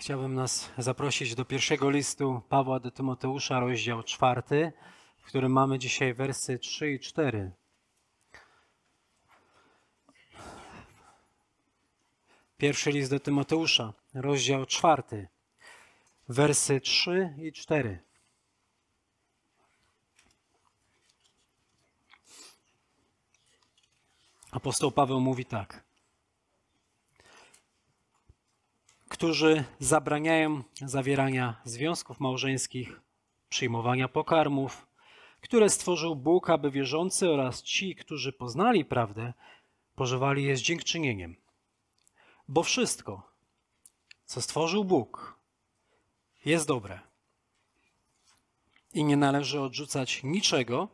Chciałbym nas zaprosić do pierwszego listu Pawła do Tymoteusza, rozdział 4, w którym mamy dzisiaj wersy 3 i 4. Pierwszy list do Tymoteusza, rozdział 4, wersy 3 i 4. Apostoł Paweł mówi tak. Którzy zabraniają zawierania związków małżeńskich, przyjmowania pokarmów, które stworzył Bóg, aby wierzący oraz ci, którzy poznali prawdę, pożywali je z dziękczynieniem. Bo wszystko, co stworzył Bóg, jest dobre i nie należy odrzucać niczego,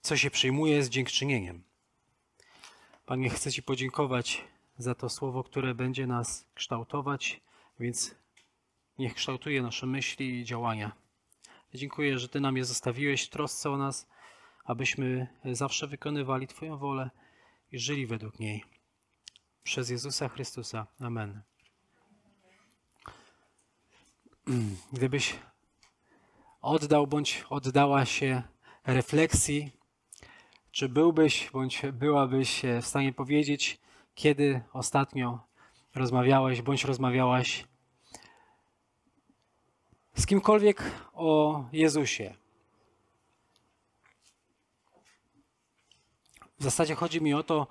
co się przyjmuje z dziękczynieniem. Panie, chcę Ci podziękować za to słowo, które będzie nas kształtować, więc niech kształtuje nasze myśli i działania. Dziękuję, że Ty nam je zostawiłeś w trosce o nas, abyśmy zawsze wykonywali Twoją wolę i żyli według niej. Przez Jezusa Chrystusa. Amen. Gdybyś oddał bądź oddała się refleksji, czy byłbyś bądź byłabyś w stanie powiedzieć, kiedy ostatnio rozmawiałeś bądź rozmawiałaś z kimkolwiek o Jezusie? W zasadzie chodzi mi o to,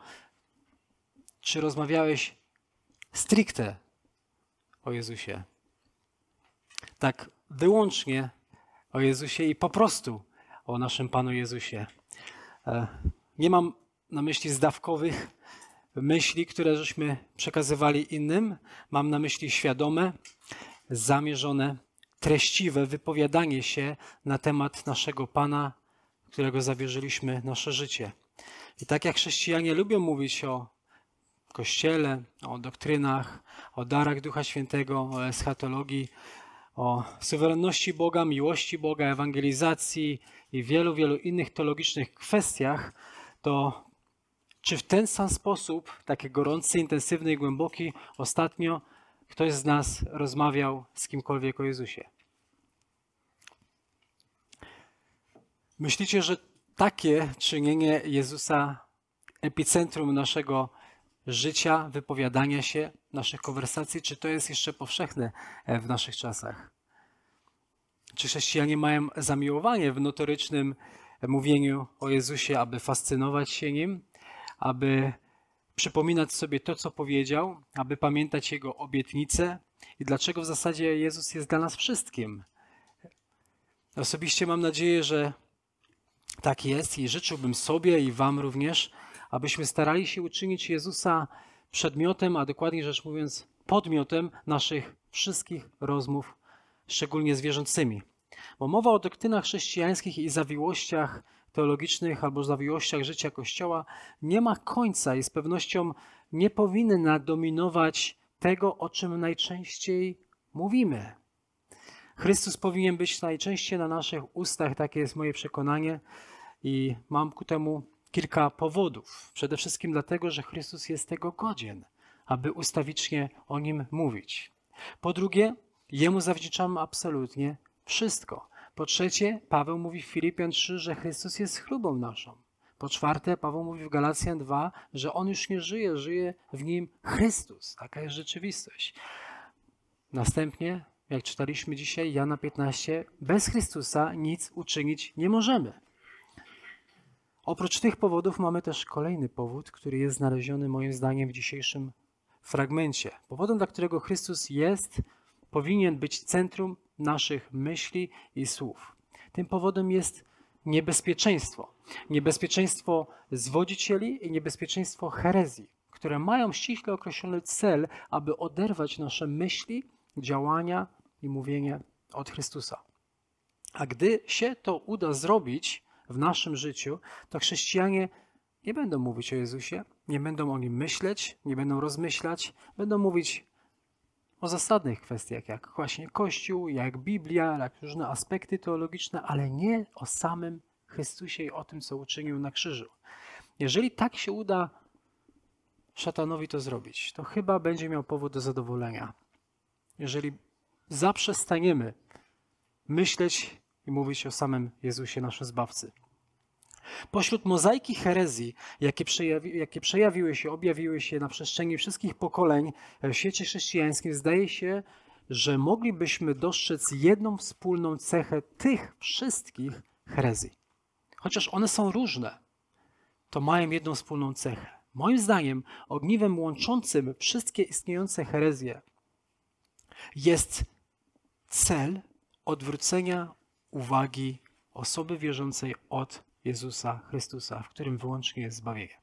czy rozmawiałeś stricte o Jezusie. Tak wyłącznie o Jezusie i po prostu o naszym Panu Jezusie. Nie mam na myśli zdawkowych myśli, które żeśmy przekazywali innym. Mam na myśli świadome, zamierzone, treściwe wypowiadanie się na temat naszego Pana, którego zawierzyliśmy nasze życie. I tak jak chrześcijanie lubią mówić o Kościele, o doktrynach, o darach Ducha Świętego, o eschatologii, o suwerenności Boga, miłości Boga, ewangelizacji i wielu, wielu innych teologicznych kwestiach, to czy w ten sam sposób, taki gorący, intensywny i głęboki, ostatnio ktoś z nas rozmawiał z kimkolwiek o Jezusie? Myślicie, że takie czynienie Jezusa epicentrum naszego życia, wypowiadania się, naszych konwersacji, czy to jest jeszcze powszechne w naszych czasach? Czy chrześcijanie mają zamiłowanie w notorycznym mówieniu o Jezusie, aby fascynować się Nim, aby przypominać sobie to, co powiedział, aby pamiętać Jego obietnice i dlaczego w zasadzie Jezus jest dla nas wszystkim? Osobiście mam nadzieję, że tak jest i życzyłbym sobie i Wam również, abyśmy starali się uczynić Jezusa przedmiotem, a dokładniej rzecz mówiąc podmiotem naszych wszystkich rozmów, szczególnie z wierzącymi. Bo mowa o doktrynach chrześcijańskich i zawiłościach teologicznych albo zawiłościach życia Kościoła nie ma końca i z pewnością nie powinna dominować tego, o czym najczęściej mówimy. Chrystus powinien być najczęściej na naszych ustach, takie jest moje przekonanie i mam ku temu kilka powodów. Przede wszystkim dlatego, że Chrystus jest tego godzien, aby ustawicznie o Nim mówić. Po drugie, Jemu zawdzięczamy absolutnie wszystko. Po trzecie, Paweł mówi w Filipian 3, że Chrystus jest chlubą naszą. Po czwarte, Paweł mówi w Galacjan 2, że On już nie żyje, żyje w Nim Chrystus. Taka jest rzeczywistość. Następnie, jak czytaliśmy dzisiaj, Jana 15, bez Chrystusa nic uczynić nie możemy. Oprócz tych powodów mamy też kolejny powód, który jest znaleziony moim zdaniem w dzisiejszym fragmencie. Powodem, dla którego Chrystus jest, powinien być centrum naszych myśli i słów. Tym powodem jest niebezpieczeństwo. Niebezpieczeństwo zwodzicieli i niebezpieczeństwo herezji, które mają ściśle określony cel, aby oderwać nasze myśli, działania i mówienie od Chrystusa. A gdy się to uda zrobić w naszym życiu, to chrześcijanie nie będą mówić o Jezusie, nie będą o Nim myśleć, nie będą rozmyślać, będą mówić o zasadnych kwestiach, jak właśnie Kościół, jak Biblia, jak różne aspekty teologiczne, ale nie o samym Chrystusie i o tym, co uczynił na krzyżu. Jeżeli tak się uda szatanowi to zrobić, to chyba będzie miał powód do zadowolenia. jeżeli zaprzestaniemy myśleć i mówić o samym Jezusie, naszym Zbawcy. Pośród mozaiki herezji, jakie przejawiły się, objawiły się na przestrzeni wszystkich pokoleń w świecie chrześcijańskim, zdaje się, że moglibyśmy dostrzec jedną wspólną cechę tych wszystkich herezji. Chociaż one są różne, to mają jedną wspólną cechę. Moim zdaniem ogniwem łączącym wszystkie istniejące herezje jest cel odwrócenia uwagi osoby wierzącej od Jezusa Chrystusa, w którym wyłącznie jest zbawienie.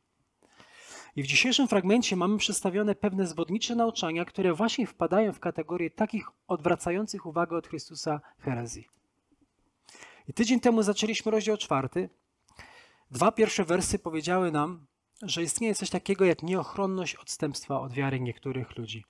I w dzisiejszym fragmencie mamy przedstawione pewne zwodnicze nauczania, które właśnie wpadają w kategorię takich odwracających uwagę od Chrystusa herezji. I tydzień temu zaczęliśmy rozdział 4. Dwa pierwsze wersy powiedziały nam, że istnieje coś takiego jak nieochronność odstępstwa od wiary niektórych ludzi.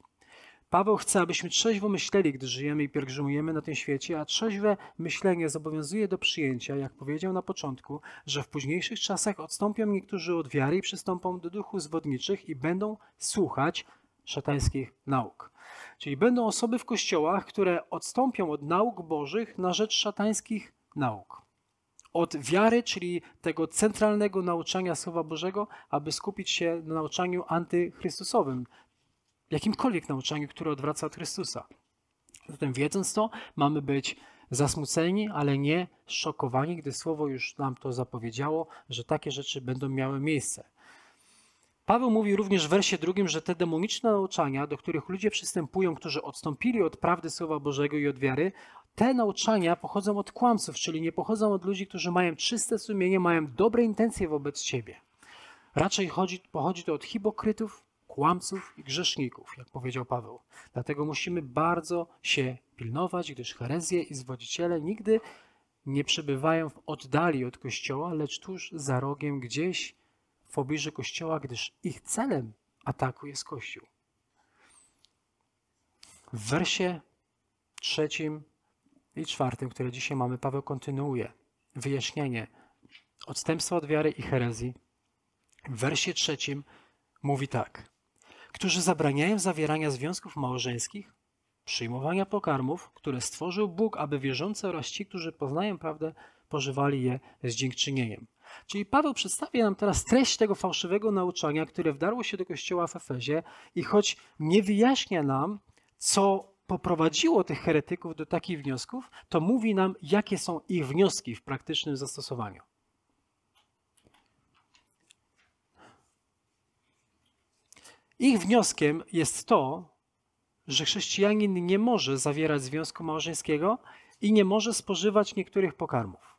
Paweł chce, abyśmy trzeźwo myśleli, gdy żyjemy i pielgrzymujemy na tym świecie, a trzeźwe myślenie zobowiązuje do przyjęcia, jak powiedział na początku, że w późniejszych czasach odstąpią niektórzy od wiary i przystąpią do duchów zwodniczych i będą słuchać szatańskich nauk. Czyli będą osoby w kościołach, które odstąpią od nauk bożych na rzecz szatańskich nauk. Od wiary, czyli tego centralnego nauczania Słowa Bożego, aby skupić się na nauczaniu antychrystusowym, jakimkolwiek nauczaniu, które odwraca od Chrystusa. Zatem wiedząc to, mamy być zasmuceni, ale nie szokowani, gdy Słowo już nam to zapowiedziało, że takie rzeczy będą miały miejsce. Paweł mówi również w wersie 2, że te demoniczne nauczania, do których ludzie przystępują, którzy odstąpili od prawdy Słowa Bożego i od wiary, te nauczania pochodzą od kłamców, czyli nie pochodzą od ludzi, którzy mają czyste sumienie, mają dobre intencje wobec ciebie. Raczej pochodzi to od hipokrytów, kłamców i grzeszników, jak powiedział Paweł. Dlatego musimy bardzo się pilnować, gdyż herezje i zwodziciele nigdy nie przebywają w oddali od Kościoła, lecz tuż za rogiem, gdzieś w pobliżu Kościoła, gdyż ich celem ataku jest Kościół. W wersie 3 i 4, które dzisiaj mamy, Paweł kontynuuje wyjaśnienie odstępstwa od wiary i herezji. W wersie 3 mówi tak. Którzy zabraniają zawierania związków małżeńskich, przyjmowania pokarmów, które stworzył Bóg, aby wierzący oraz ci, którzy poznają prawdę, pożywali je z dziękczynieniem. Czyli Paweł przedstawia nam teraz treść tego fałszywego nauczania, które wdarło się do kościoła w Efezie i choć nie wyjaśnia nam, co poprowadziło tych heretyków do takich wniosków, to mówi nam, jakie są ich wnioski w praktycznym zastosowaniu. Ich wnioskiem jest to, że chrześcijanin nie może zawierać związku małżeńskiego i nie może spożywać niektórych pokarmów.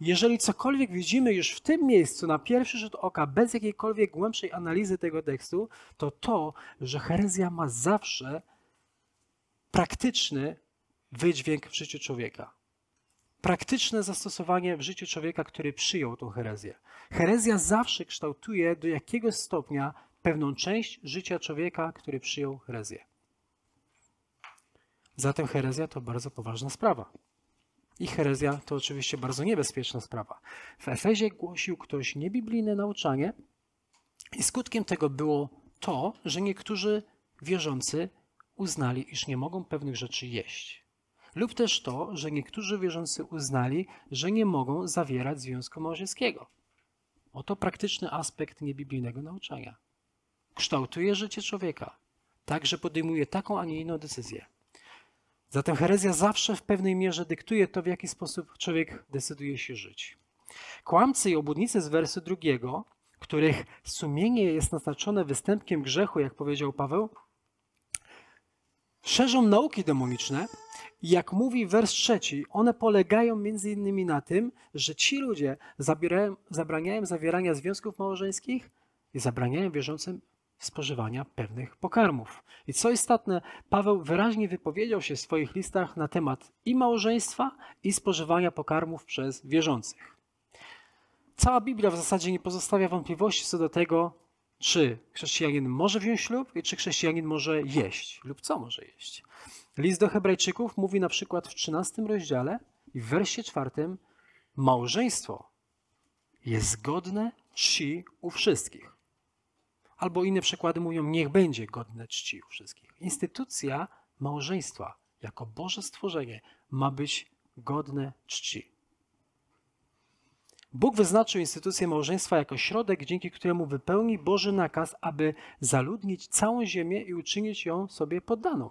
Jeżeli cokolwiek widzimy już w tym miejscu na pierwszy rzut oka, bez jakiejkolwiek głębszej analizy tego tekstu, to to, że herezja ma zawsze praktyczny wydźwięk w życiu człowieka. Praktyczne zastosowanie w życiu człowieka, który przyjął tą herezję. Herezja zawsze kształtuje do jakiegoś stopnia pewną część życia człowieka, który przyjął herezję. Zatem herezja to bardzo poważna sprawa. I herezja to oczywiście bardzo niebezpieczna sprawa. W Efezie głosił ktoś niebiblijne nauczanie i skutkiem tego było to, że niektórzy wierzący uznali, iż nie mogą pewnych rzeczy jeść. Lub też to, że niektórzy wierzący uznali, że nie mogą zawierać związku małżeńskiego. Oto praktyczny aspekt niebiblijnego nauczania. Kształtuje życie człowieka, tak że podejmuje taką, a nie inną decyzję. Zatem herezja zawsze w pewnej mierze dyktuje to, w jaki sposób człowiek decyduje się żyć. Kłamcy i obłudnicy z wersu 2, których sumienie jest naznaczone występkiem grzechu, jak powiedział Paweł, szerzą nauki demoniczne i jak mówi wers 3, one polegają między innymi na tym, że ci ludzie zabraniają zawierania związków małżeńskich i zabraniają wierzącym spożywania pewnych pokarmów. I co istotne, Paweł wyraźnie wypowiedział się w swoich listach na temat i małżeństwa, i spożywania pokarmów przez wierzących. Cała Biblia w zasadzie nie pozostawia wątpliwości co do tego, czy chrześcijanin może wziąć ślub i czy chrześcijanin może jeść lub co może jeść. List do Hebrajczyków mówi na przykład w 13 rozdziale i w wersie 4: małżeństwo jest zgodne czci u wszystkich. Albo inne przykłady mówią, niech będzie godne czci u wszystkich. Instytucja małżeństwa jako Boże stworzenie ma być godne czci. Bóg wyznaczył instytucję małżeństwa jako środek, dzięki któremu wypełni Boży nakaz, aby zaludnić całą ziemię i uczynić ją sobie poddaną.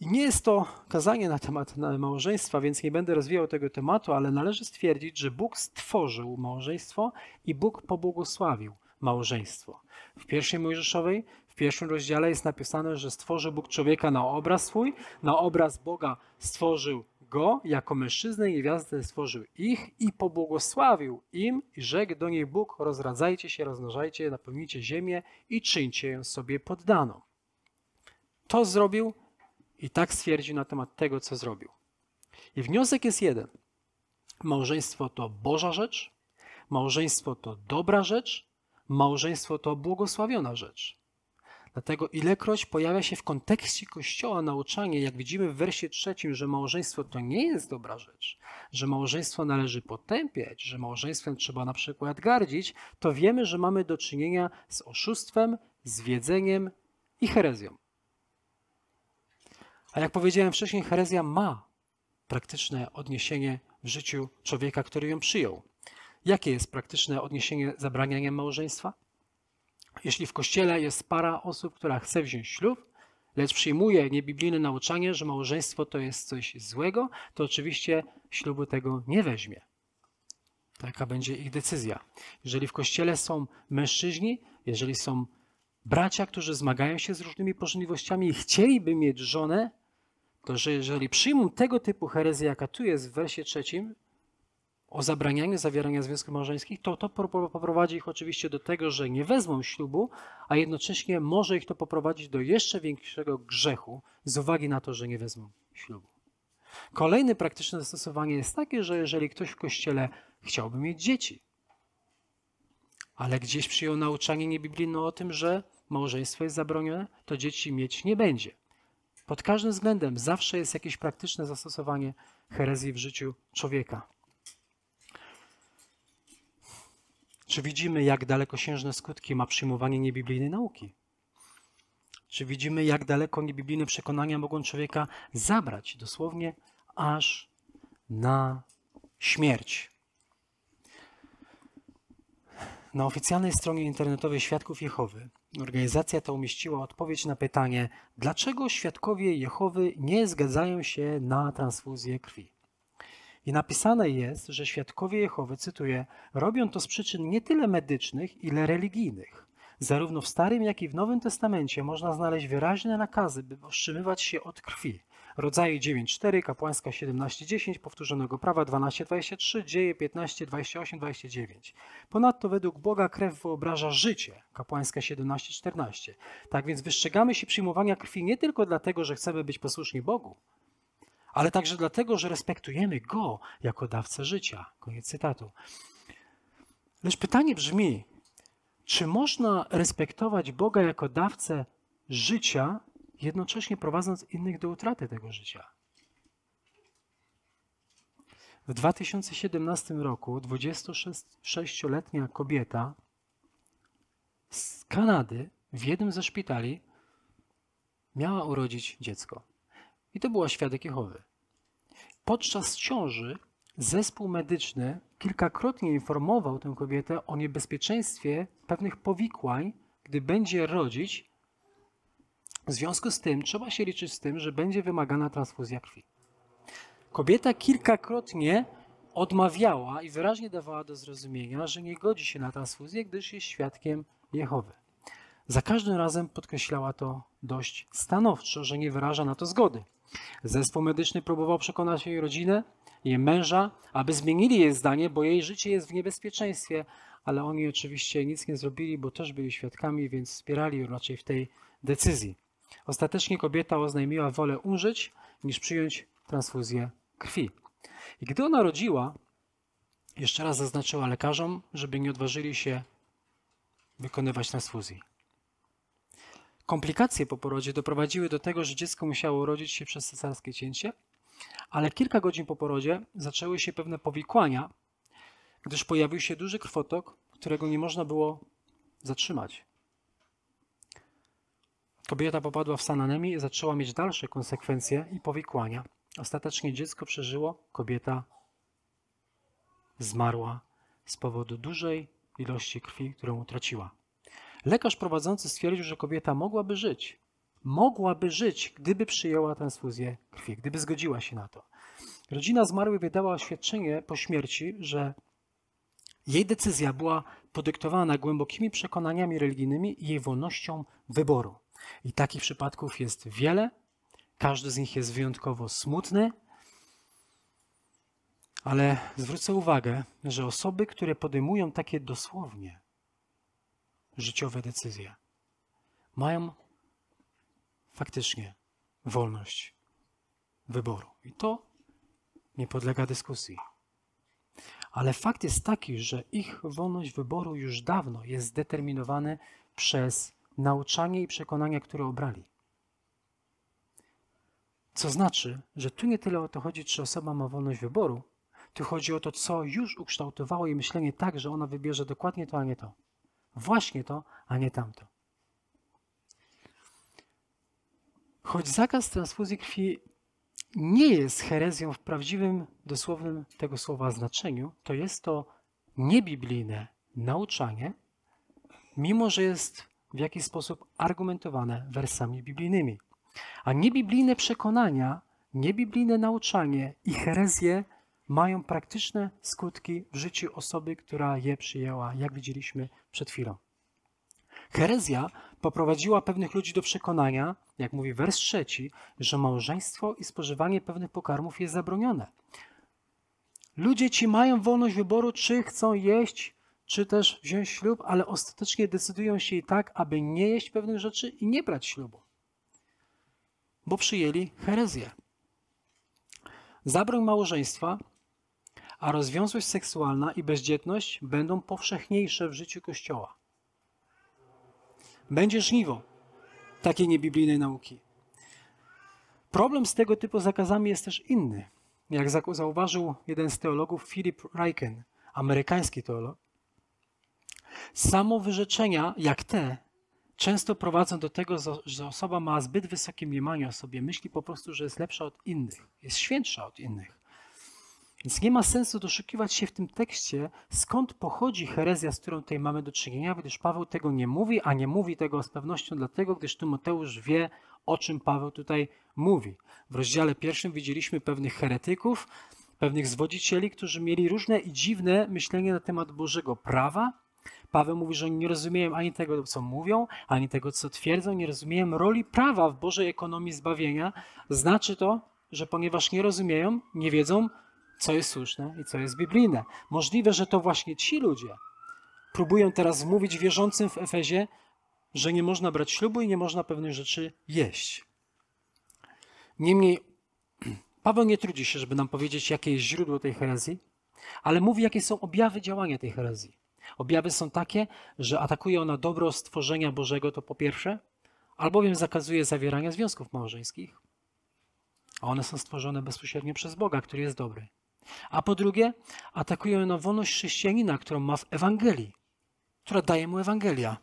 I nie jest to kazanie na temat małżeństwa, więc nie będę rozwijał tego tematu, ale należy stwierdzić, że Bóg stworzył małżeństwo i Bóg pobłogosławił małżeństwo. W pierwszej Mojżeszowej, w pierwszym rozdziale jest napisane, że stworzył Bóg człowieka na obraz swój, na obraz Boga stworzył go, jako mężczyznę i gwiazdę stworzył ich i pobłogosławił im i rzekł do nich Bóg: rozradzajcie się, rozmnażajcie, napełnijcie ziemię i czyńcie ją sobie poddaną. To zrobił i tak stwierdził na temat tego, co zrobił. I wniosek jest jeden. Małżeństwo to Boża rzecz, małżeństwo to dobra rzecz, małżeństwo to błogosławiona rzecz. Dlatego ilekroć pojawia się w kontekście Kościoła nauczanie, jak widzimy w wersie 3, że małżeństwo to nie jest dobra rzecz, że małżeństwo należy potępiać, że małżeństwem trzeba na przykład gardzić, to wiemy, że mamy do czynienia z oszustwem, zwiedzeniem i herezją. A jak powiedziałem wcześniej, herezja ma praktyczne odniesienie w życiu człowieka, który ją przyjął. Jakie jest praktyczne odniesienie zabraniania małżeństwa? Jeśli w kościele jest para osób, która chce wziąć ślub, lecz przyjmuje niebiblijne nauczanie, że małżeństwo to jest coś złego, to oczywiście ślubu tego nie weźmie. Taka będzie ich decyzja. Jeżeli w kościele są mężczyźni, jeżeli są bracia, którzy zmagają się z różnymi pożądliwościami i chcieliby mieć żonę, to że jeżeli przyjmą tego typu herezję, jaka tu jest w wersie 3, o zabranianiu zawierania związków małżeńskich, to poprowadzi ich oczywiście do tego, że nie wezmą ślubu, a jednocześnie może ich to poprowadzić do jeszcze większego grzechu z uwagi na to, że nie wezmą ślubu. Kolejne praktyczne zastosowanie jest takie, że jeżeli ktoś w kościele chciałby mieć dzieci, ale gdzieś przyjął nauczanie niebiblijne o tym, że małżeństwo jest zabronione, to dzieci mieć nie będzie. Pod każdym względem zawsze jest jakieś praktyczne zastosowanie herezji w życiu człowieka. Czy widzimy, jak dalekosiężne skutki ma przyjmowanie niebiblijnej nauki? Czy widzimy, jak daleko niebiblijne przekonania mogą człowieka zabrać, dosłownie aż na śmierć? Na oficjalnej stronie internetowej Świadków Jehowy organizacja ta umieściła odpowiedź na pytanie, dlaczego Świadkowie Jehowy nie zgadzają się na transfuzję krwi. I napisane jest, że Świadkowie Jehowy, cytuję, robią to z przyczyn nie tyle medycznych, ile religijnych. Zarówno w Starym, jak i w Nowym Testamencie można znaleźć wyraźne nakazy, by powstrzymywać się od krwi. Rodzaje 9.4, kapłańska 17.10, powtórzonego prawa 12.23, dzieje 15.28-29. Ponadto według Boga krew wyobraża życie, kapłańska 17.14. Tak więc wystrzegamy się przyjmowania krwi nie tylko dlatego, że chcemy być posłuszni Bogu, ale także dlatego, że respektujemy Go jako dawcę życia. Koniec cytatu. Lecz pytanie brzmi, czy można respektować Boga jako dawcę życia, jednocześnie prowadząc innych do utraty tego życia? W 2017 roku 26-letnia kobieta z Kanady w jednym ze szpitali miała urodzić dziecko. I to była Świadek Jehowy. Podczas ciąży zespół medyczny kilkakrotnie informował tę kobietę o niebezpieczeństwie pewnych powikłań, gdy będzie rodzić. W związku z tym trzeba się liczyć z tym, że będzie wymagana transfuzja krwi. Kobieta kilkakrotnie odmawiała i wyraźnie dawała do zrozumienia, że nie godzi się na transfuzję, gdyż jest Świadkiem Jehowy. Za każdym razem podkreślała to dość stanowczo, że nie wyraża na to zgody. Zespół medyczny próbował przekonać jej rodzinę, jej męża, aby zmienili jej zdanie, bo jej życie jest w niebezpieczeństwie, ale oni oczywiście nic nie zrobili, bo też byli świadkami, więc wspierali ją raczej w tej decyzji. Ostatecznie kobieta oznajmiła wolę umrzeć, niż przyjąć transfuzję krwi. I gdy ona rodziła, jeszcze raz zaznaczyła lekarzom, żeby nie odważyli się wykonywać transfuzji. Komplikacje po porodzie doprowadziły do tego, że dziecko musiało urodzić się przez cesarskie cięcie, ale kilka godzin po porodzie zaczęły się pewne powikłania, gdyż pojawił się duży krwotok, którego nie można było zatrzymać. Kobieta popadła w stan anemii i zaczęła mieć dalsze konsekwencje i powikłania. Ostatecznie dziecko przeżyło, kobieta zmarła z powodu dużej ilości krwi, którą utraciła. Lekarz prowadzący stwierdził, że kobieta mogłaby żyć. Mogłaby żyć, gdyby przyjęła transfuzję krwi, gdyby zgodziła się na to. Rodzina zmarłej wydała oświadczenie po śmierci, że jej decyzja była podyktowana głębokimi przekonaniami religijnymi i jej wolnością wyboru. I takich przypadków jest wiele. Każdy z nich jest wyjątkowo smutny. Ale zwrócę uwagę, że osoby, które podejmują takie dosłownie życiowe decyzje, mają faktycznie wolność wyboru. I to nie podlega dyskusji. Ale fakt jest taki, że ich wolność wyboru już dawno jest zdeterminowana przez nauczanie i przekonania, które obrali. Co znaczy, że tu nie tyle o to chodzi, czy osoba ma wolność wyboru, tu chodzi o to, co już ukształtowało jej myślenie tak, że ona wybierze dokładnie to, a nie to. Właśnie to, a nie tamto. Choć zakaz transfuzji krwi nie jest herezją w prawdziwym, dosłownym tego słowa znaczeniu, to jest to niebiblijne nauczanie, mimo że jest w jakiś sposób argumentowane wersami biblijnymi. A niebiblijne przekonania, niebiblijne nauczanie i herezje mają praktyczne skutki w życiu osoby, która je przyjęła, jak widzieliśmy przed chwilą. Herezja poprowadziła pewnych ludzi do przekonania, jak mówi wers 3, że małżeństwo i spożywanie pewnych pokarmów jest zabronione. Ludzie ci mają wolność wyboru, czy chcą jeść, czy też wziąć ślub, ale ostatecznie decydują się i tak, aby nie jeść pewnych rzeczy i nie brać ślubu, bo przyjęli herezję. Zabroń małżeństwa, a rozwiązłość seksualna i bezdzietność będą powszechniejsze w życiu Kościoła. Będzie żniwo takiej niebiblijnej nauki. Problem z tego typu zakazami jest też inny. Jak zauważył jeden z teologów, Philip Ryken, amerykański teolog, samowyrzeczenia jak te często prowadzą do tego, że osoba ma zbyt wysokie mniemanie o sobie, myśli po prostu, że jest lepsza od innych, jest świętsza od innych. Więc nie ma sensu doszukiwać się w tym tekście, skąd pochodzi herezja, z którą tutaj mamy do czynienia, gdyż Paweł tego nie mówi, a nie mówi tego z pewnością dlatego, gdyż Tymoteusz wie, o czym Paweł tutaj mówi. W rozdziale 1 widzieliśmy pewnych heretyków, pewnych zwodzicieli, którzy mieli różne i dziwne myślenie na temat Bożego prawa. Paweł mówi, że oni nie rozumieją ani tego, co mówią, ani tego, co twierdzą, nie rozumieją roli prawa w Bożej ekonomii zbawienia. Znaczy to, że ponieważ nie rozumieją, nie wiedzą, co jest słuszne i co jest biblijne. Możliwe, że to właśnie ci ludzie próbują teraz mówić wierzącym w Efezie, że nie można brać ślubu i nie można pewnych rzeczy jeść. Niemniej Paweł nie trudzi się, żeby nam powiedzieć, jakie jest źródło tej herezji, ale mówi, jakie są objawy działania tej herezji. Objawy są takie, że atakuje ona dobro stworzenia Bożego, to po pierwsze, albowiem zakazuje zawierania związków małżeńskich, a one są stworzone bezpośrednio przez Boga, który jest dobry. A po drugie, atakuje ona wolność chrześcijanina, którą ma w Ewangelii, która daje mu Ewangelia.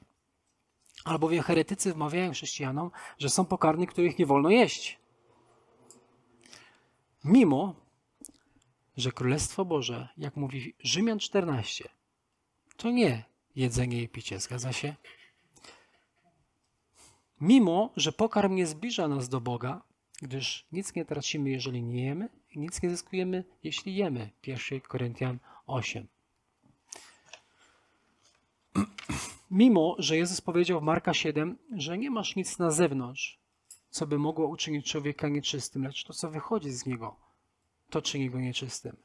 Albowiem heretycy wmawiają chrześcijanom, że są pokarmy, których nie wolno jeść. Mimo że Królestwo Boże, jak mówi Rzymian 14, to nie jedzenie i picie, zgadza się? Mimo że pokarm nie zbliża nas do Boga, gdyż nic nie tracimy, jeżeli nie jemy, i nic nie zyskujemy, jeśli jemy. 1 Koryntian 8. Mimo że Jezus powiedział w Marka 7, że nie masz nic na zewnątrz, co by mogło uczynić człowieka nieczystym, lecz to, co wychodzi z niego, to czyni go nieczystym.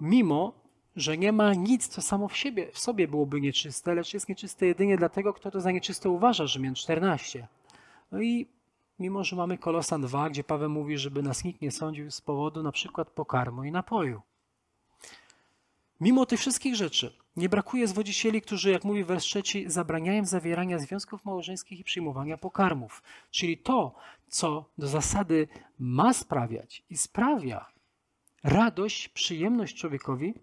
Mimo że nie ma nic, co samo w sobie byłoby nieczyste, lecz jest nieczyste jedynie dlatego, kto to za nieczyste uważa, Rzymian 14. No i mimo że mamy Kolosan 2, gdzie Paweł mówi, żeby nas nikt nie sądził z powodu na przykład pokarmu i napoju. Mimo tych wszystkich rzeczy nie brakuje zwodzicieli, którzy, jak mówi wers 3, zabraniają zawierania związków małżeńskich i przyjmowania pokarmów. Czyli to, co do zasady ma sprawiać i sprawia radość, przyjemność człowiekowi,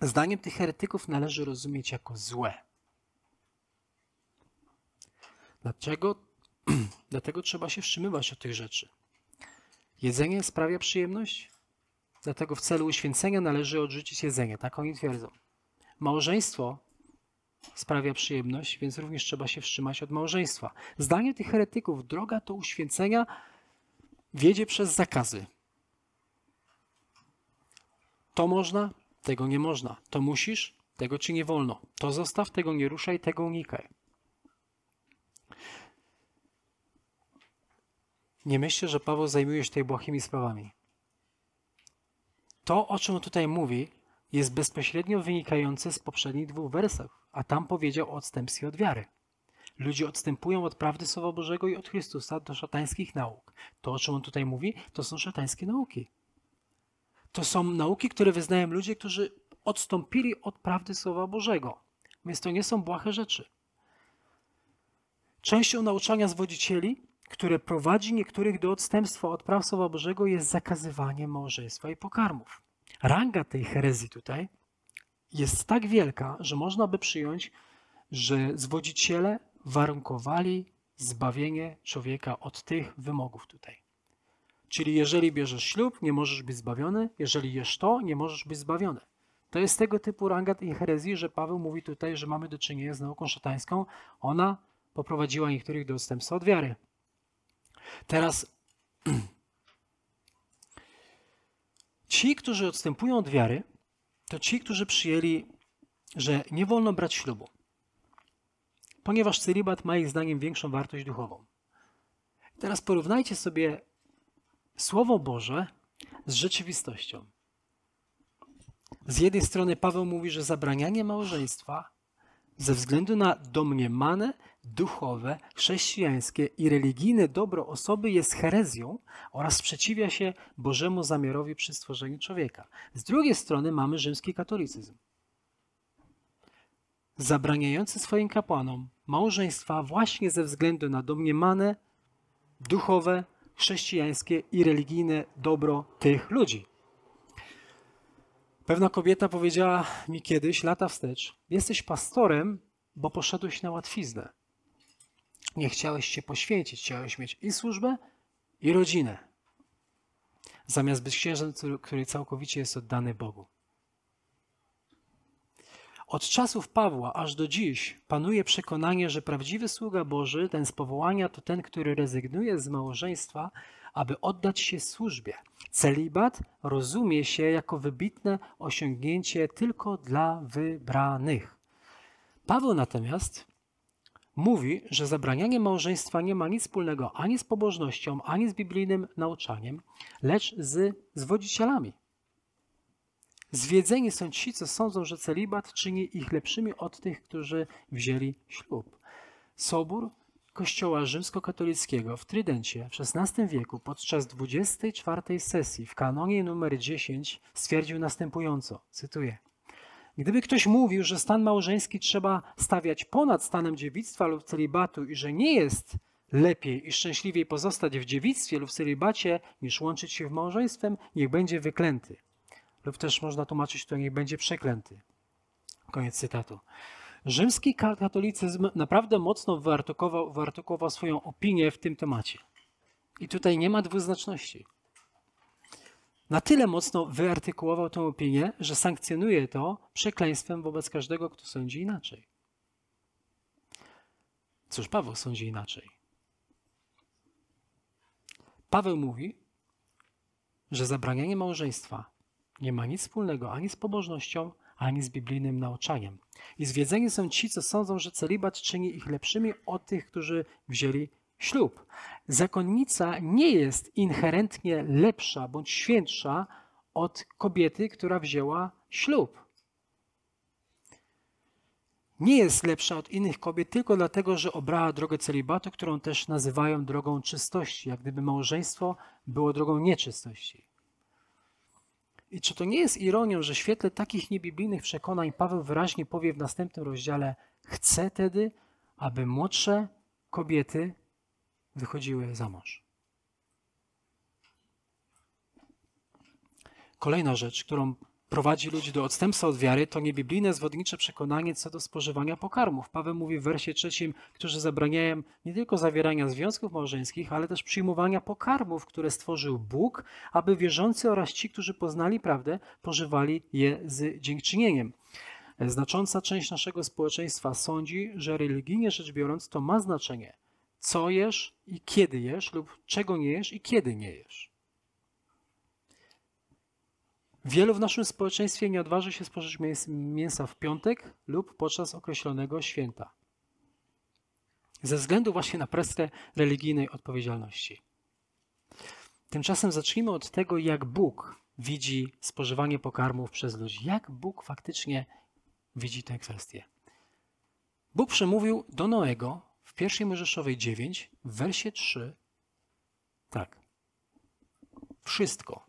zdaniem tych heretyków należy rozumieć jako złe. Dlaczego Dlatego trzeba się wstrzymywać od tych rzeczy. Jedzenie sprawia przyjemność? Dlatego w celu uświęcenia należy odrzucić jedzenie. Tak oni twierdzą. Małżeństwo sprawia przyjemność, więc również trzeba się wstrzymać od małżeństwa. Zdanie tych heretyków, droga do uświęcenia wiedzie przez zakazy. To można, tego nie można. To musisz, tego ci nie wolno. To zostaw, tego nie ruszaj, tego unikaj. Nie myślcie, że Paweł zajmuje się tymi błahymi sprawami. To, o czym on tutaj mówi, jest bezpośrednio wynikające z poprzednich dwóch wersów, a tam powiedział o odstępstwie od wiary. Ludzie odstępują od prawdy Słowa Bożego i od Chrystusa do szatańskich nauk. To, o czym on tutaj mówi, to są szatańskie nauki. To są nauki, które wyznają ludzie, którzy odstąpili od prawdy Słowa Bożego. Więc to nie są błahe rzeczy. Częścią nauczania zwodzicieli, które prowadzi niektórych do odstępstwa od praw Słowa Bożego, jest zakazywanie małżeństwa i pokarmów. Ranga tej herezji tutaj jest tak wielka, że można by przyjąć, że zwodziciele warunkowali zbawienie człowieka od tych wymogów tutaj. Czyli jeżeli bierzesz ślub, nie możesz być zbawiony, jeżeli jesz to, nie możesz być zbawiony. To jest tego typu ranga tej herezji, że Paweł mówi tutaj, że mamy do czynienia z nauką szatańską. Ona poprowadziła niektórych do odstępstwa od wiary. Teraz ci, którzy odstępują od wiary, to ci, którzy przyjęli, że nie wolno brać ślubu, ponieważ celibat ma ich zdaniem większą wartość duchową. Teraz porównajcie sobie Słowo Boże z rzeczywistością. Z jednej strony Paweł mówi, że zabranianie małżeństwa ze względu na domniemane, duchowe, chrześcijańskie i religijne dobro osoby jest herezją oraz sprzeciwia się Bożemu zamiarowi przy stworzeniu człowieka. Z drugiej strony mamy rzymski katolicyzm, zabraniający swoim kapłanom małżeństwa właśnie ze względu na domniemane, duchowe, chrześcijańskie i religijne dobro tych ludzi. Pewna kobieta powiedziała mi kiedyś, lata wstecz, jesteś pastorem, bo poszedłeś na łatwiznę. Nie chciałeś się poświęcić, chciałeś mieć i służbę, i rodzinę. Zamiast być księżem, który całkowicie jest oddany Bogu. Od czasów Pawła aż do dziś panuje przekonanie, że prawdziwy sługa Boży, ten z powołania, to ten, który rezygnuje z małżeństwa, aby oddać się służbie. Celibat rozumie się jako wybitne osiągnięcie tylko dla wybranych. Paweł natomiast mówi, że zabranianie małżeństwa nie ma nic wspólnego ani z pobożnością, ani z biblijnym nauczaniem, lecz z zwodzicielami. Zwiedzeni są ci, co sądzą, że celibat czyni ich lepszymi od tych, którzy wzięli ślub. Sobór Kościoła rzymskokatolickiego w Trydencie w XVI wieku podczas 24. sesji w kanonie numer 10 stwierdził następująco, cytuję: gdyby ktoś mówił, że stan małżeński trzeba stawiać ponad stanem dziewictwa lub celibatu i że nie jest lepiej i szczęśliwiej pozostać w dziewictwie lub celibacie niż łączyć się w małżeństwem, niech będzie wyklęty. Lub też można tłumaczyć, to niech będzie przeklęty. Koniec cytatu. Rzymski katolicyzm naprawdę mocno wyartykułował swoją opinię w tym temacie. I tutaj nie ma dwuznaczności. Na tyle mocno wyartykułował tę opinię, że sankcjonuje to przekleństwem wobec każdego, kto sądzi inaczej. Cóż, Paweł sądzi inaczej. Paweł mówi, że zabranianie małżeństwa nie ma nic wspólnego ani z pobożnością, ani z biblijnym nauczaniem. I zwiedzeni są ci, co sądzą, że celibat czyni ich lepszymi od tych, którzy wzięli ślub. Zakonnica nie jest inherentnie lepsza bądź świętsza od kobiety, która wzięła ślub. Nie jest lepsza od innych kobiet tylko dlatego, że obrała drogę celibatu, którą też nazywają drogą czystości, jak gdyby małżeństwo było drogą nieczystości. I czy to nie jest ironią, że w świetle takich niebiblijnych przekonań Paweł wyraźnie powie w następnym rozdziale: chcę tedy, aby młodsze kobiety wychodziły za mąż. Kolejna rzecz, którą prowadzi ludzi do odstępstwa od wiary, to niebiblijne zwodnicze przekonanie co do spożywania pokarmów. Paweł mówi w wersie 3, którzy zabraniają nie tylko zawierania związków małżeńskich, ale też przyjmowania pokarmów, które stworzył Bóg, aby wierzący oraz ci, którzy poznali prawdę, pożywali je z dziękczynieniem. Znacząca część naszego społeczeństwa sądzi, że religijnie rzecz biorąc to ma znaczenie, co jesz i kiedy jesz lub czego nie jesz i kiedy nie jesz. Wielu w naszym społeczeństwie nie odważy się spożyć mięsa w piątek lub podczas określonego święta. Ze względu właśnie na presję religijnej odpowiedzialności. Tymczasem zacznijmy od tego, jak Bóg widzi spożywanie pokarmów przez ludzi. Jak Bóg faktycznie widzi tę kwestię. Bóg przemówił do Noego w 1 Mojżeszowej 9, w wersie 3, tak. Wszystko,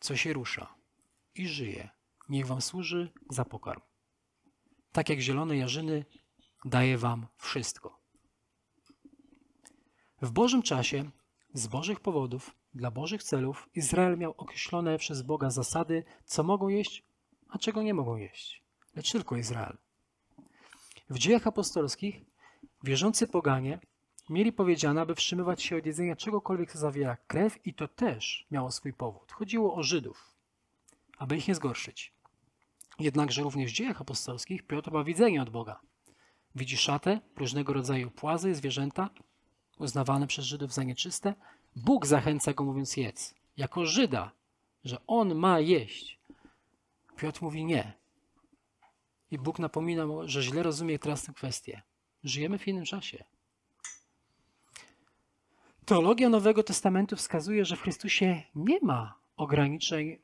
co się rusza i żyje, niech wam służy za pokarm. Tak jak zielone jarzyny daje wam wszystko. W Bożym czasie, z Bożych powodów, dla Bożych celów Izrael miał określone przez Boga zasady, co mogą jeść, a czego nie mogą jeść. Lecz tylko Izrael. W Dziejach Apostolskich wierzący poganie mieli powiedziane, aby wstrzymywać się od jedzenia czegokolwiek, co zawiera krew, i to też miało swój powód. Chodziło o Żydów, aby ich nie zgorszyć. Jednakże również w Dziejach Apostolskich Piotr ma widzenie od Boga. Widzi szatę, różnego rodzaju płazy, zwierzęta uznawane przez Żydów za nieczyste. Bóg zachęca go, mówiąc: jedz, jako Żyda, że on ma jeść. Piotr mówi: nie. I Bóg napomina mu, że źle rozumie teraz tę kwestię. Żyjemy w innym czasie. Teologia Nowego Testamentu wskazuje, że w Chrystusie nie ma ograniczeń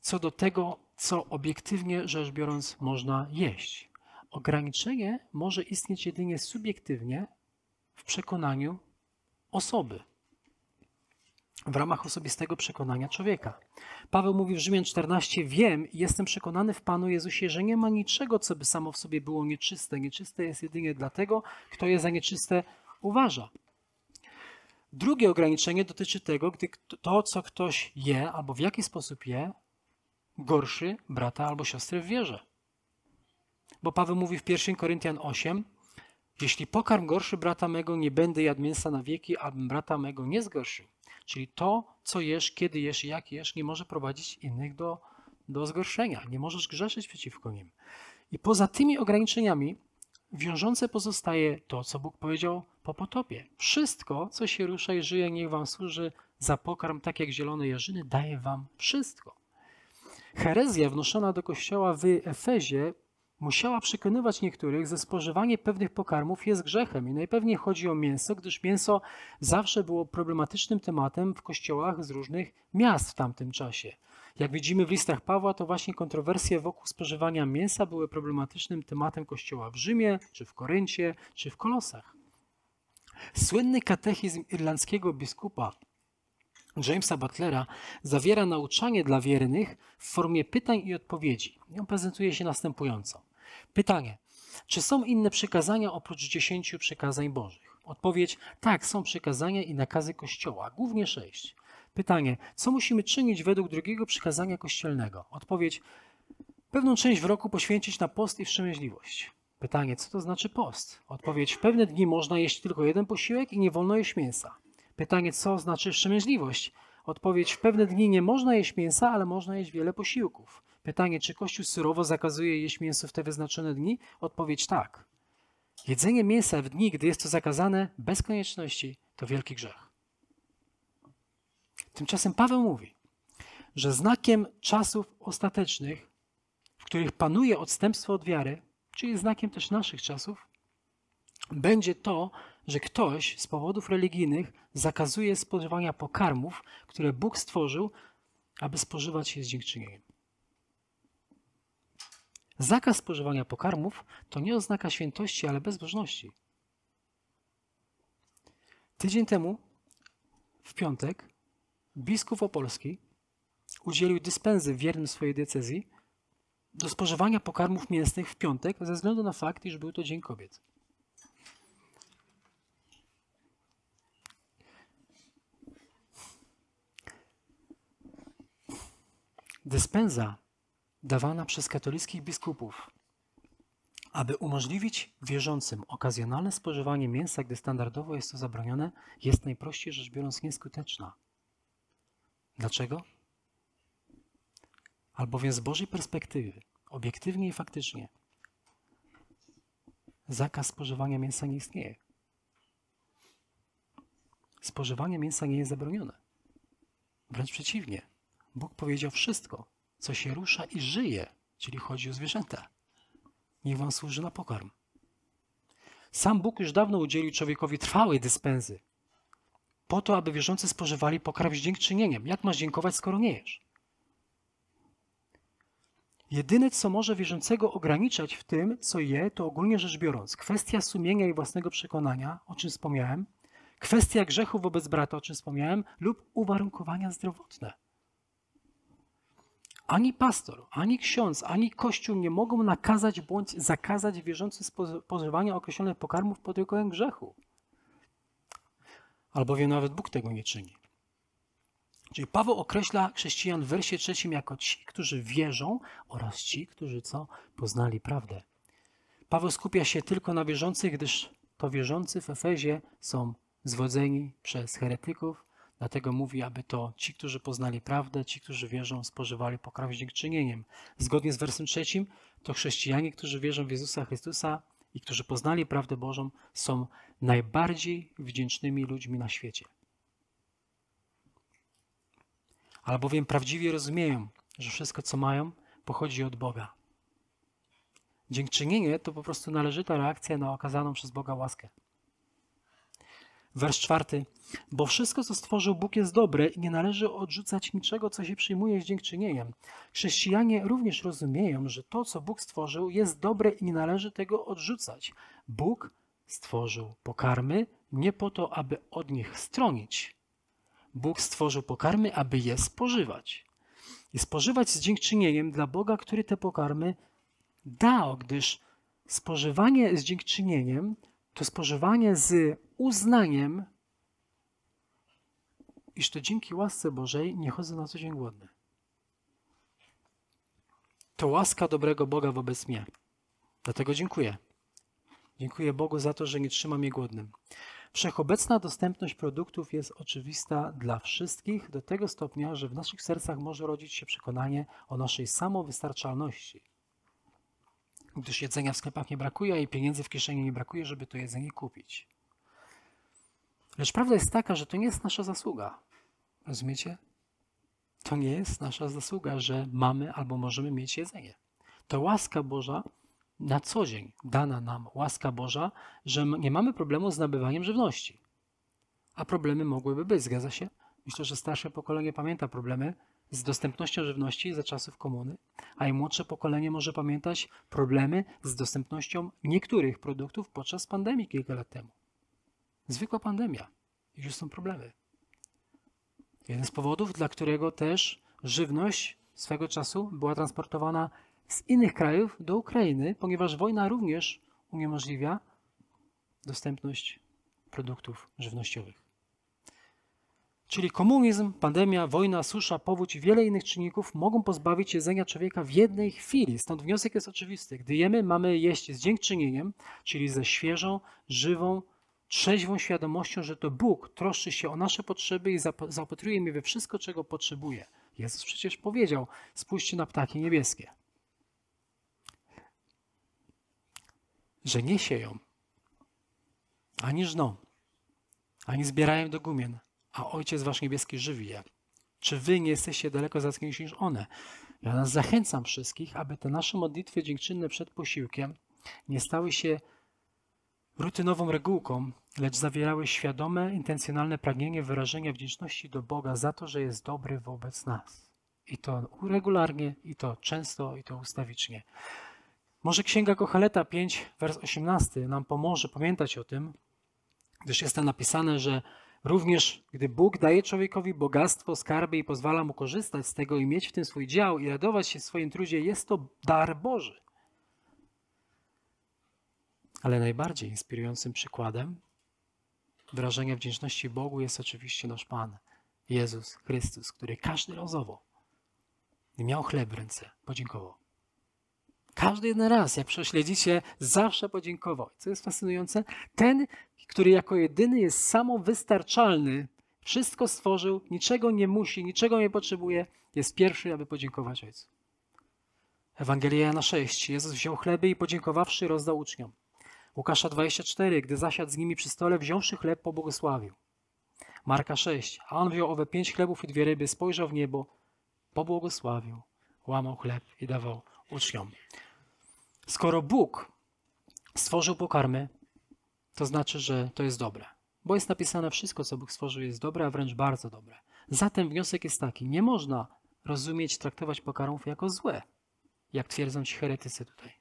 co do tego, co obiektywnie rzecz biorąc można jeść. Ograniczenie może istnieć jedynie subiektywnie w przekonaniu osoby, w ramach osobistego przekonania człowieka. Paweł mówi w Rzymian 14, wiem i jestem przekonany w Panu Jezusie, że nie ma niczego, co by samo w sobie było nieczyste. Nieczyste jest jedynie dlatego, kto je za nieczyste uważa. Drugie ograniczenie dotyczy tego, gdy to, co ktoś je albo w jaki sposób je, gorszy brata albo siostrę w wierze. Bo Paweł mówi w 1 Koryntian 8, jeśli pokarm gorszy brata mego, nie będę jadł mięsa na wieki, abym brata mego nie zgorszył. Czyli to, co jesz, kiedy jesz i jak jesz, nie może prowadzić innych do zgorszenia. Nie możesz grzeszyć przeciwko nim. I poza tymi ograniczeniami wiążące pozostaje to, co Bóg powiedział po potopie. Wszystko, co się rusza i żyje, niech wam służy za pokarm, tak jak zielone jarzyny, daje wam wszystko. Herezja wnoszona do kościoła w Efezie musiała przekonywać niektórych, że spożywanie pewnych pokarmów jest grzechem i najpewniej chodzi o mięso, gdyż mięso zawsze było problematycznym tematem w kościołach z różnych miast w tamtym czasie. Jak widzimy w listach Pawła, to właśnie kontrowersje wokół spożywania mięsa były problematycznym tematem kościoła w Rzymie, czy w Koryncie, czy w Kolosach. Słynny katechizm irlandzkiego biskupa Jamesa Butlera zawiera nauczanie dla wiernych w formie pytań i odpowiedzi. On prezentuje się następująco. Pytanie. Czy są inne przykazania oprócz 10 przykazań Bożych? Odpowiedź. Tak, są przykazania i nakazy Kościoła, głównie 6. Pytanie. Co musimy czynić według drugiego przykazania kościelnego? Odpowiedź. Pewną część w roku poświęcić na post i wstrzemięźliwość. Pytanie. Co to znaczy post? Odpowiedź. W pewne dni można jeść tylko jeden posiłek i nie wolno jeść mięsa. Pytanie, co znaczy wstrzemięźliwość? Odpowiedź, w pewne dni nie można jeść mięsa, ale można jeść wiele posiłków. Pytanie, czy Kościół surowo zakazuje jeść mięso w te wyznaczone dni? Odpowiedź, tak. Jedzenie mięsa w dni, gdy jest to zakazane, bez konieczności, to wielki grzech. Tymczasem Paweł mówi, że znakiem czasów ostatecznych, w których panuje odstępstwo od wiary, czyli znakiem też naszych czasów, będzie to, że ktoś z powodów religijnych zakazuje spożywania pokarmów, które Bóg stworzył, aby spożywać je z dziękczynieniem. Zakaz spożywania pokarmów to nie oznaka świętości, ale bezbożności. Tydzień temu, w piątek, biskup opolski udzielił dyspensy wiernym swojej decyzji do spożywania pokarmów mięsnych w piątek ze względu na fakt, iż był to Dzień Kobiet. Dyspensa dawana przez katolickich biskupów, aby umożliwić wierzącym okazjonalne spożywanie mięsa, gdy standardowo jest to zabronione, jest najprościej rzecz biorąc nieskuteczna. Dlaczego? Albowiem z Bożej perspektywy, obiektywnie i faktycznie, zakaz spożywania mięsa nie istnieje. Spożywanie mięsa nie jest zabronione. Wręcz przeciwnie. Bóg powiedział wszystko, co się rusza i żyje, czyli chodzi o zwierzęta. Niech wam służy na pokarm. Sam Bóg już dawno udzielił człowiekowi trwałej dyspensy, po to, aby wierzący spożywali pokarm z dziękczynieniem. Jak masz dziękować, skoro nie jesz? Jedyne, co może wierzącego ograniczać w tym, co je, to ogólnie rzecz biorąc kwestia sumienia i własnego przekonania, o czym wspomniałem, kwestia grzechu wobec brata, o czym wspomniałem, lub uwarunkowania zdrowotne. Ani pastor, ani ksiądz, ani kościół nie mogą nakazać bądź zakazać wierzącym spożywania określonych pokarmów pod rygorem grzechu. Albowiem nawet Bóg tego nie czyni. Czyli Paweł określa chrześcijan w wersie 3 jako ci, którzy wierzą oraz ci, którzy poznali prawdę. Paweł skupia się tylko na wierzących, gdyż to wierzący w Efezie są zwodzeni przez heretyków, dlatego mówi, aby to ci, którzy poznali prawdę, ci, którzy wierzą, spożywali pokarm z dziękczynieniem. Zgodnie z wersem 3, to chrześcijanie, którzy wierzą w Jezusa Chrystusa i którzy poznali prawdę Bożą, są najbardziej wdzięcznymi ludźmi na świecie. Albowiem prawdziwie rozumieją, że wszystko, co mają, pochodzi od Boga. Dziękczynienie to po prostu należyta reakcja na okazaną przez Boga łaskę. Wers 4. Bo wszystko, co stworzył Bóg, jest dobre i nie należy odrzucać niczego, co się przyjmuje z dziękczynieniem. Chrześcijanie również rozumieją, że to, co Bóg stworzył, jest dobre i nie należy tego odrzucać. Bóg stworzył pokarmy nie po to, aby od nich stronić. Bóg stworzył pokarmy, aby je spożywać. I spożywać z dziękczynieniem dla Boga, który te pokarmy dał, gdyż spożywanie z dziękczynieniem to spożywanie z uznaniem, iż to dzięki łasce Bożej nie chodzę na co dzień głodny. To łaska dobrego Boga wobec mnie. Dlatego dziękuję. Dziękuję Bogu za to, że nie trzyma mnie głodnym. Wszechobecna dostępność produktów jest oczywista dla wszystkich do tego stopnia, że w naszych sercach może rodzić się przekonanie o naszej samowystarczalności. Gdyż jedzenia w sklepach nie brakuje, a i pieniędzy w kieszeni nie brakuje, żeby to jedzenie kupić. Lecz prawda jest taka, że to nie jest nasza zasługa. Rozumiecie? To nie jest nasza zasługa, że mamy albo możemy mieć jedzenie. To łaska Boża na co dzień, dana nam łaska Boża, że nie mamy problemu z nabywaniem żywności. A problemy mogłyby być, zgadza się? Myślę, że starsze pokolenie pamięta problemy z dostępnością żywności za czasów komuny, a i młodsze pokolenie może pamiętać problemy z dostępnością niektórych produktów podczas pandemii kilka lat temu. Zwykła pandemia. I już są problemy. Jeden z powodów, dla którego też żywność swego czasu była transportowana z innych krajów do Ukrainy, ponieważ wojna również uniemożliwia dostępność produktów żywnościowych. Czyli komunizm, pandemia, wojna, susza, powódź i wiele innych czynników mogą pozbawić jedzenia człowieka w jednej chwili. Stąd wniosek jest oczywisty. Gdy jemy, mamy jeść z dziękczynieniem, czyli ze świeżą, żywą, trzeźwą świadomością, że to Bóg troszczy się o nasze potrzeby i zaopatruje mnie we wszystko, czego potrzebuje. Jezus przecież powiedział, spójrzcie na ptaki niebieskie, że nie sieją, ani żną, ani zbierają do gumien, a Ojciec Wasz Niebieski żywi je. Czy Wy nie jesteście daleko zacniejsi niż one? Ja nas zachęcam wszystkich, aby te nasze modlitwy dziękczynne przed posiłkiem nie stały się rutynową regułką, lecz zawierały świadome, intencjonalne pragnienie wyrażenia wdzięczności do Boga za to, że jest dobry wobec nas. I to regularnie, i to często, i to ustawicznie. Może Księga Kocheleta 5, wers 18 nam pomoże pamiętać o tym, gdyż jest tam napisane, że również gdy Bóg daje człowiekowi bogactwo, skarby i pozwala mu korzystać z tego i mieć w tym swój dział i radować się w swoim trudzie, jest to dar Boży. Ale najbardziej inspirującym przykładem wyrażenia wdzięczności Bogu jest oczywiście nasz Pan, Jezus Chrystus, który każdy rozowo Gdy miał chleb w ręce, podziękował. Każdy jeden raz, jak prześledzicie, zawsze podziękował. Co jest fascynujące? Ten, który jako jedyny jest samowystarczalny, wszystko stworzył, niczego nie musi, niczego nie potrzebuje, jest pierwszy, aby podziękować Ojcu. Ewangelia Jana 6. Jezus wziął chleby i podziękowawszy rozdał uczniom. Łukasza 24. Gdy zasiadł z nimi przy stole, wziąwszy chleb, pobłogosławił. Marka 6. A on wziął owe 5 chlebów i 2 ryby, spojrzał w niebo, pobłogosławił, łamał chleb i dawał uczniom. Skoro Bóg stworzył pokarmy, to znaczy, że to jest dobre. Bo jest napisane, wszystko, co Bóg stworzył, jest dobre, a wręcz bardzo dobre. Zatem wniosek jest taki. Nie można rozumieć, traktować pokarmów jako złe, jak twierdzą ci heretycy tutaj.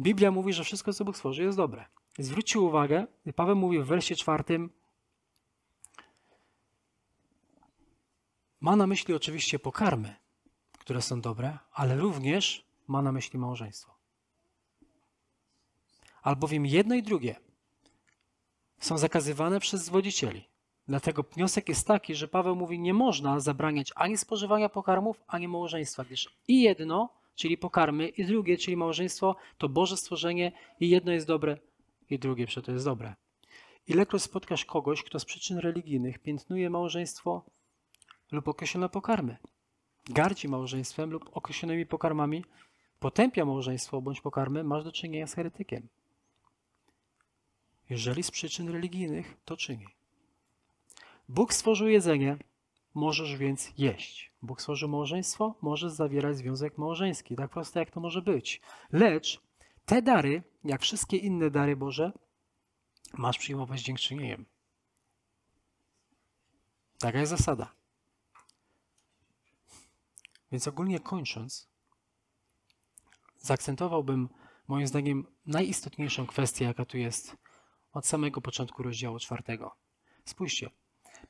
Biblia mówi, że wszystko, co Bóg stworzy, jest dobre. Zwróćcie uwagę, Paweł mówi w wersie 4, ma na myśli oczywiście pokarmy, które są dobre, ale również ma na myśli małżeństwo. Albowiem jedno i drugie są zakazywane przez zwodzicieli. Dlatego wniosek jest taki, że Paweł mówi, nie można zabraniać ani spożywania pokarmów, ani małżeństwa, gdyż i jedno, czyli pokarmy, i drugie, czyli małżeństwo, to Boże stworzenie i jedno jest dobre, i drugie przeto jest dobre. Ilekroć spotkasz kogoś, kto z przyczyn religijnych piętnuje małżeństwo lub określone pokarmy, gardzi małżeństwem lub określonymi pokarmami, potępia małżeństwo bądź pokarmy, masz do czynienia z heretykiem. Jeżeli z przyczyn religijnych, to czyni. Bóg stworzył jedzenie, możesz więc jeść. Bóg stworzył małżeństwo, możesz zawierać związek małżeński. Tak proste, jak to może być. Lecz te dary, jak wszystkie inne dary Boże, masz przyjmować dziękczynieniem. Taka jest zasada. Więc ogólnie kończąc, zaakcentowałbym moim zdaniem najistotniejszą kwestię, jaka tu jest od samego początku rozdziału 4. Spójrzcie,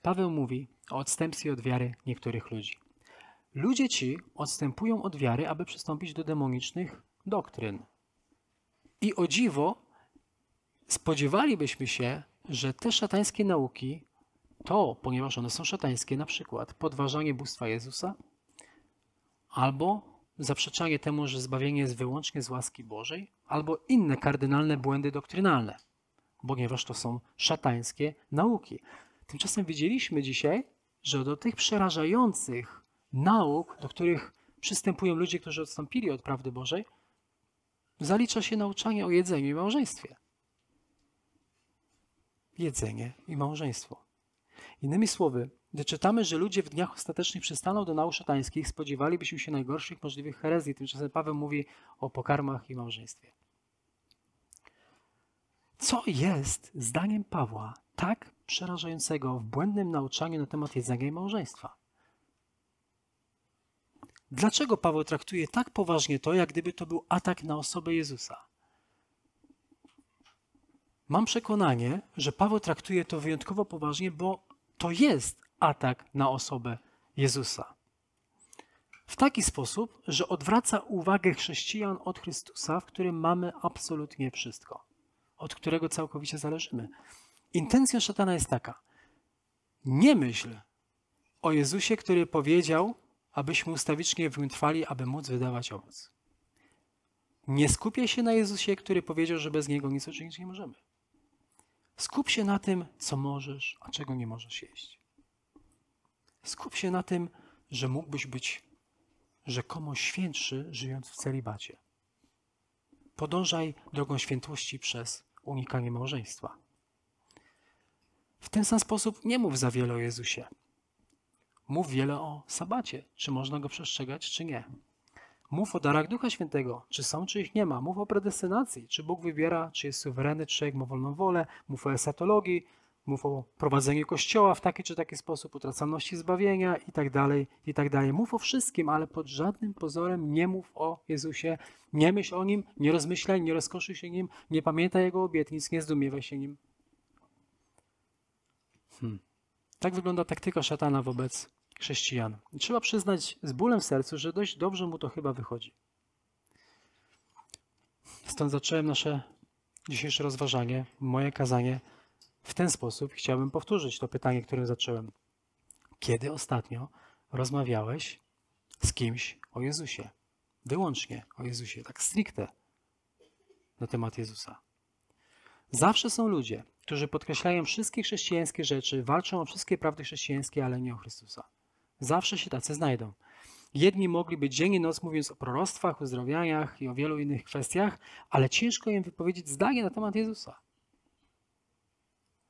Paweł mówi o odstępstwie od wiary niektórych ludzi. Ludzie ci odstępują od wiary, aby przystąpić do demonicznych doktryn. I o dziwo spodziewalibyśmy się, że te szatańskie nauki, to ponieważ one są szatańskie, na przykład podważanie bóstwa Jezusa, albo zaprzeczanie temu, że zbawienie jest wyłącznie z łaski Bożej, albo inne kardynalne błędy doktrynalne, ponieważ to są szatańskie nauki. Tymczasem widzieliśmy dzisiaj, że do tych przerażających nauk, do których przystępują ludzie, którzy odstąpili od prawdy Bożej, zalicza się nauczanie o jedzeniu i małżeństwie. Jedzenie i małżeństwo. Innymi słowy, gdy czytamy, że ludzie w dniach ostatecznych przystaną do nauk szatańskich, spodziewalibyśmy się najgorszych możliwych herezji. Tymczasem Paweł mówi o pokarmach i małżeństwie. Co jest, zdaniem Pawła, tak przerażającego w błędnym nauczaniu na temat jedzenia i małżeństwa? Dlaczego Paweł traktuje tak poważnie to, jak gdyby to był atak na osobę Jezusa? Mam przekonanie, że Paweł traktuje to wyjątkowo poważnie, bo to jest atak na osobę Jezusa. W taki sposób, że odwraca uwagę chrześcijan od Chrystusa, w którym mamy absolutnie wszystko, od którego całkowicie zależymy. Intencja szatana jest taka. Nie myśl o Jezusie, który powiedział, abyśmy ustawicznie w nim trwali, aby móc wydawać owoc. Nie skupiaj się na Jezusie, który powiedział, że bez Niego nic uczynić nie możemy. Skup się na tym, co możesz, a czego nie możesz jeść. Skup się na tym, że mógłbyś być rzekomo świętszy, żyjąc w celibacie. Podążaj drogą świętości przez unikanie małżeństwa. W ten sam sposób nie mów za wiele o Jezusie. Mów wiele o sabacie, czy można go przestrzegać, czy nie. Mów o darach Ducha Świętego, czy są, czy ich nie ma. Mów o predestynacji, czy Bóg wybiera, czy jest suwerenny, czy człowiek ma wolną wolę. Mów o esatologii, mów o prowadzeniu Kościoła w taki czy taki sposób, utraconości zbawienia itd., itd. Mów o wszystkim, ale pod żadnym pozorem nie mów o Jezusie. Nie myśl o Nim, nie rozmyślaj, nie rozkoszuj się Nim, nie pamiętaj Jego obietnic, nie zdumiewaj się Nim. Tak wygląda taktyka szatana wobec chrześcijan. I trzeba przyznać z bólem w sercu, że dość dobrze mu to chyba wychodzi. Stąd zacząłem nasze dzisiejsze rozważanie, moje kazanie w ten sposób. Chciałbym powtórzyć to pytanie, którym zacząłem. Kiedy ostatnio rozmawiałeś z kimś o Jezusie. Wyłącznie o Jezusie, tak stricte na temat Jezusa. Zawsze są ludzie, którzy podkreślają wszystkie chrześcijańskie rzeczy, walczą o wszystkie prawdy chrześcijańskie, ale nie o Chrystusa. Zawsze się tacy znajdą. Jedni mogliby dzień i noc mówiąc o proroctwach, uzdrowieniach i o wielu innych kwestiach, ale ciężko im wypowiedzieć zdanie na temat Jezusa.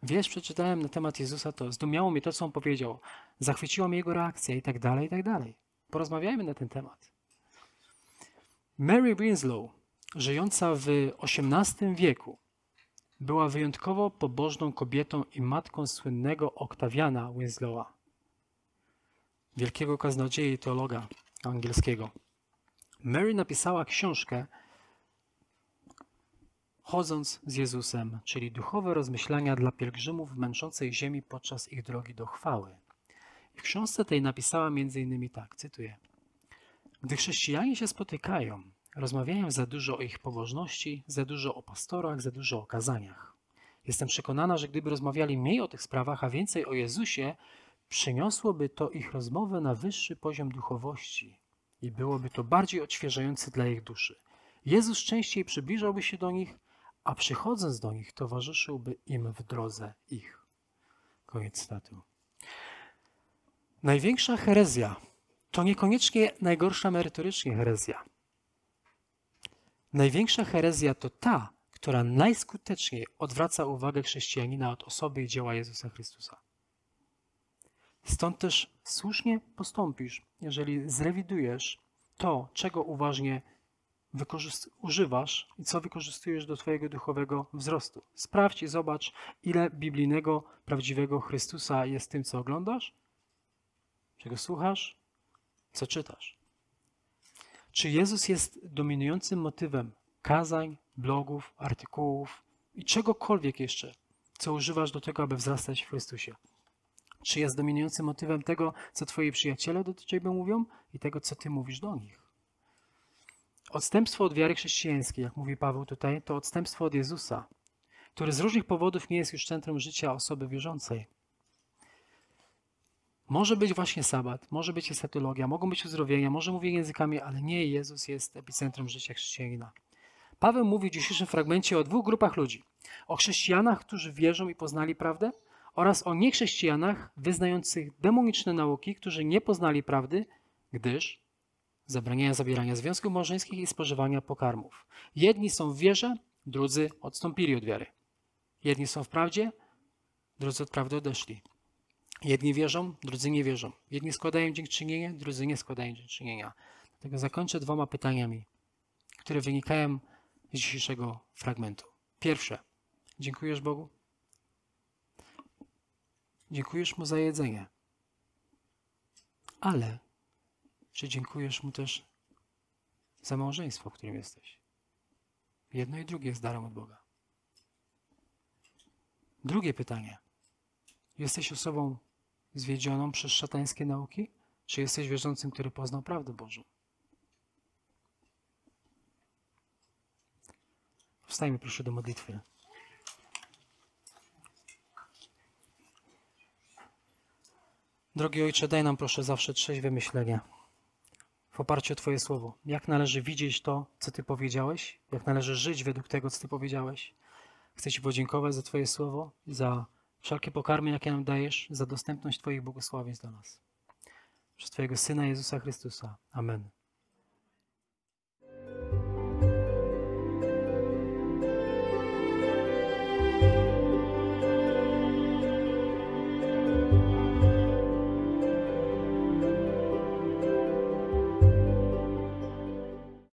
Wiesz, przeczytałem na temat Jezusa to, zdumiało mnie to, co on powiedział, zachwyciła mnie jego reakcja i tak dalej, i tak dalej. Porozmawiajmy na ten temat. Mary Winslow, żyjąca w XVIII wieku, była wyjątkowo pobożną kobietą i matką słynnego Octaviana Winslowa, wielkiego kaznodziei i teologa angielskiego. Mary napisała książkę Chodząc z Jezusem, czyli duchowe rozmyślania dla pielgrzymów męczącej ziemi podczas ich drogi do chwały. W książce tej napisała m.in. tak, cytuję: gdy chrześcijanie się spotykają, rozmawiają za dużo o ich pobożności, za dużo o pastorach, za dużo o kazaniach. Jestem przekonana, że gdyby rozmawiali mniej o tych sprawach, a więcej o Jezusie, przyniosłoby to ich rozmowę na wyższy poziom duchowości i byłoby to bardziej odświeżające dla ich duszy. Jezus częściej przybliżałby się do nich, a przychodząc do nich towarzyszyłby im w drodze ich. Koniec cytatu. Największa herezja to niekoniecznie najgorsza merytorycznie herezja. Największa herezja to ta, która najskuteczniej odwraca uwagę chrześcijanina od osoby i dzieła Jezusa Chrystusa. Stąd też słusznie postąpisz, jeżeli zrewidujesz to, czego uważnie używasz i co wykorzystujesz do twojego duchowego wzrostu. Sprawdź i zobacz, ile biblijnego, prawdziwego Chrystusa jest w tym, co oglądasz, czego słuchasz, co czytasz. Czy Jezus jest dominującym motywem kazań, blogów, artykułów i czegokolwiek jeszcze, co używasz do tego, aby wzrastać w Chrystusie? Czy jest dominującym motywem tego, co twoi przyjaciele do ciebie mówią i tego, co ty mówisz do nich? Odstępstwo od wiary chrześcijańskiej, jak mówi Paweł tutaj, to odstępstwo od Jezusa, który z różnych powodów nie jest już centrum życia osoby wierzącej. Może być właśnie sabat, może być eschatologia, mogą być uzdrowienia, może mówienie językami, ale nie Jezus jest epicentrum życia chrześcijanina. Paweł mówi w dzisiejszym fragmencie o dwóch grupach ludzi. O chrześcijanach, którzy wierzą i poznali prawdę, oraz o niechrześcijanach wyznających demoniczne nauki, którzy nie poznali prawdy, gdyż zabraniają zawierania związków małżeńskich i spożywania pokarmów. Jedni są w wierze, drudzy odstąpili od wiary. Jedni są w prawdzie, drudzy od prawdy odeszli. Jedni wierzą, drudzy nie wierzą. Jedni składają dziękczynienie, drudzy nie składają dziękczynienia. Dlatego zakończę dwoma pytaniami, które wynikają z dzisiejszego fragmentu. Pierwsze. Dziękujesz Bogu? Dziękujesz Mu za jedzenie. Ale czy dziękujesz Mu też za małżeństwo, w którym jesteś? Jedno i drugie jest darem od Boga. Drugie pytanie. Jesteś osobą zwiedzioną przez szatańskie nauki? Czy jesteś wierzącym, który poznał prawdę Bożą? Wstajmy proszę do modlitwy. Drogi Ojcze, daj nam proszę zawsze trzeźwe myślenie w oparciu o Twoje słowo. Jak należy widzieć to, co Ty powiedziałeś? Jak należy żyć według tego, co Ty powiedziałeś? Chcę Ci podziękować za Twoje słowo, za wszelkie pokarmy, jakie nam dajesz, za dostępność Twoich błogosławieństw dla nas. Przez Twojego Syna Jezusa Chrystusa. Amen.